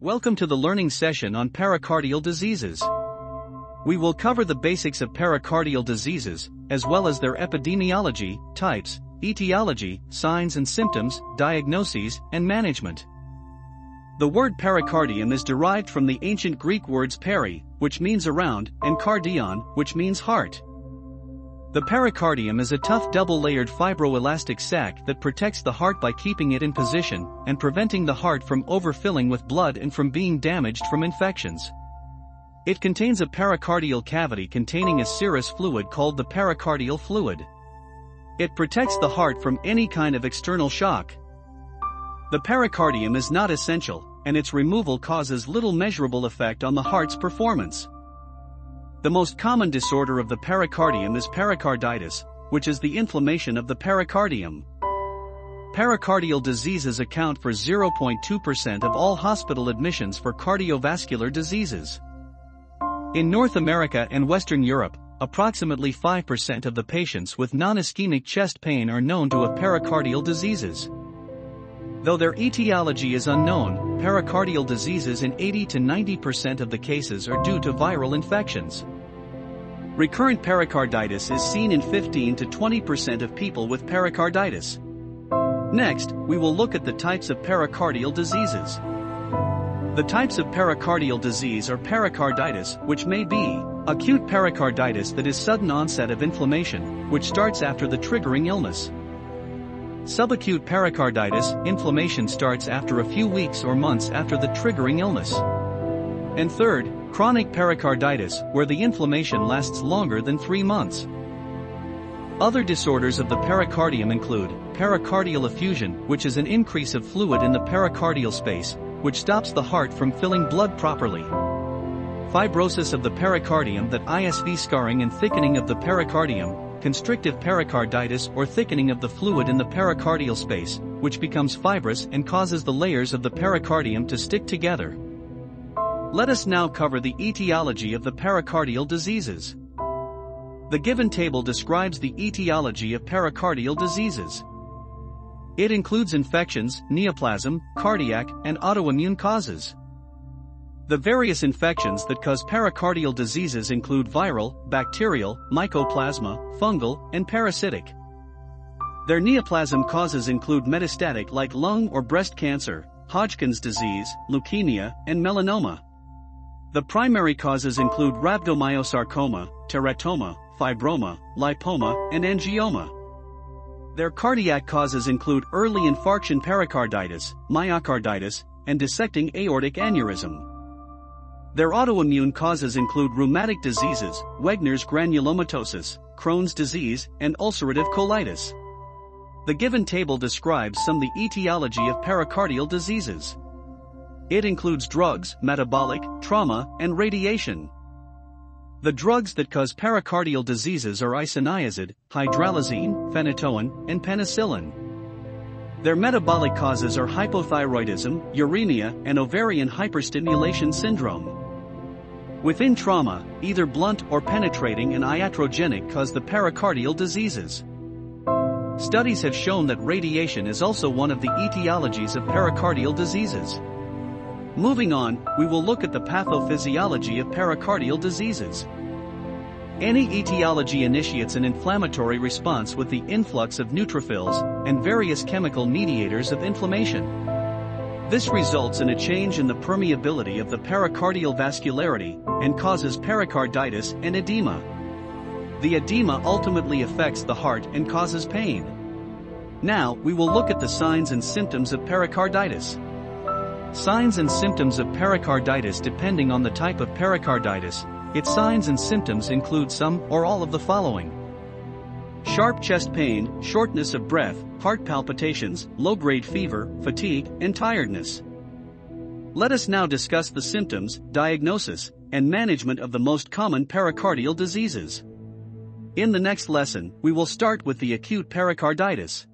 Welcome to the learning session on pericardial diseases. We will cover the basics of pericardial diseases, as well as their epidemiology, types, etiology, signs and symptoms, diagnoses, and management. The word pericardium is derived from the ancient Greek words peri, which means around, and cardion, which means heart. The pericardium is a tough double-layered fibroelastic sac that protects the heart by keeping it in position and preventing the heart from overfilling with blood and from being damaged from infections. It contains a pericardial cavity containing a serous fluid called the pericardial fluid. It protects the heart from any kind of external shock. The pericardium is not essential, and its removal causes little measurable effect on the heart's performance. The most common disorder of the pericardium is pericarditis, which is the inflammation of the pericardium. Pericardial diseases account for 0.2% of all hospital admissions for cardiovascular diseases. In North America and Western Europe, approximately 5% of the patients with non-ischemic chest pain are known to have pericardial diseases. Though their etiology is unknown, pericardial diseases in 80 to 90% of the cases are due to viral infections. Recurrent pericarditis is seen in 15 to 20% of people with pericarditis. Next, we will look at the types of pericardial diseases. The types of pericardial disease are pericarditis, which may be acute pericarditis that is sudden onset of inflammation, which starts after the triggering illness. Subacute pericarditis, inflammation starts after a few weeks or months after the triggering illness. And third, chronic pericarditis, where the inflammation lasts longer than 3 months. Other disorders of the pericardium include pericardial effusion, which is an increase of fluid in the pericardial space, which stops the heart from filling blood properly. Fibrosis of the pericardium, that ISV scarring and thickening of the pericardium, constrictive pericarditis or thickening of the fluid in the pericardial space, which becomes fibrous and causes the layers of the pericardium to stick together. Let us now cover the etiology of the pericardial diseases. The given table describes the etiology of pericardial diseases. It includes infections, neoplasm, cardiac, and autoimmune causes. The various infections that cause pericardial diseases include viral, bacterial, mycoplasma, fungal, and parasitic. Their neoplasm causes include metastatic like lung or breast cancer, Hodgkin's disease, leukemia, and melanoma. The primary causes include rhabdomyosarcoma, teratoma, fibroma, lipoma, and angioma. Their cardiac causes include early infarction pericarditis, myocarditis, and dissecting aortic aneurysm. Their autoimmune causes include rheumatic diseases, Wegener's granulomatosis, Crohn's disease, and ulcerative colitis. The given table describes some of the etiology of pericardial diseases. It includes drugs, metabolic, trauma, and radiation. The drugs that cause pericardial diseases are isoniazid, hydralazine, phenytoin, and penicillin. Their metabolic causes are hypothyroidism, uremia, and ovarian hyperstimulation syndrome. Within trauma, either blunt or penetrating and iatrogenic cause the pericardial diseases. Studies have shown that radiation is also one of the etiologies of pericardial diseases. Moving on, we will look at the pathophysiology of pericardial diseases. Any etiology initiates an inflammatory response with the influx of neutrophils and various chemical mediators of inflammation. This results in a change in the permeability of the pericardial vascularity and causes pericarditis and edema. The edema ultimately affects the heart and causes pain. Now we will look at the signs and symptoms of pericarditis. Signs and symptoms of pericarditis. Depending on the type of pericarditis, its signs and symptoms include some or all of the following. Sharp chest pain, shortness of breath, heart palpitations, low-grade fever, fatigue, and tiredness. Let us now discuss the symptoms, diagnosis, and management of the most common pericardial diseases. In the next lesson, we will start with the acute pericarditis.